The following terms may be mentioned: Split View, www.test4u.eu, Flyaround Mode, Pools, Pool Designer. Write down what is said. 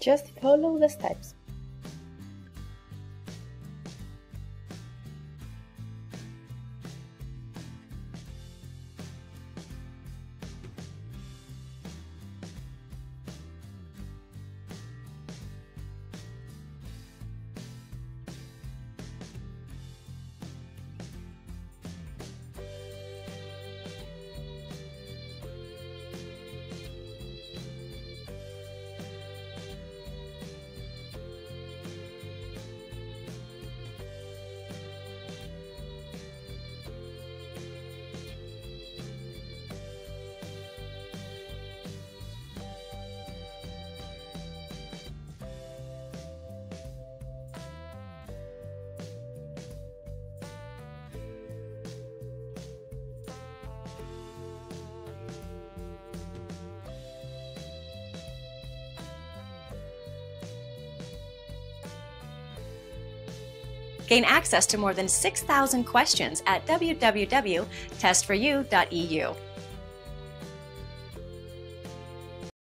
Just follow the steps. Gain access to more than 6,000 questions at www.test4u.eu.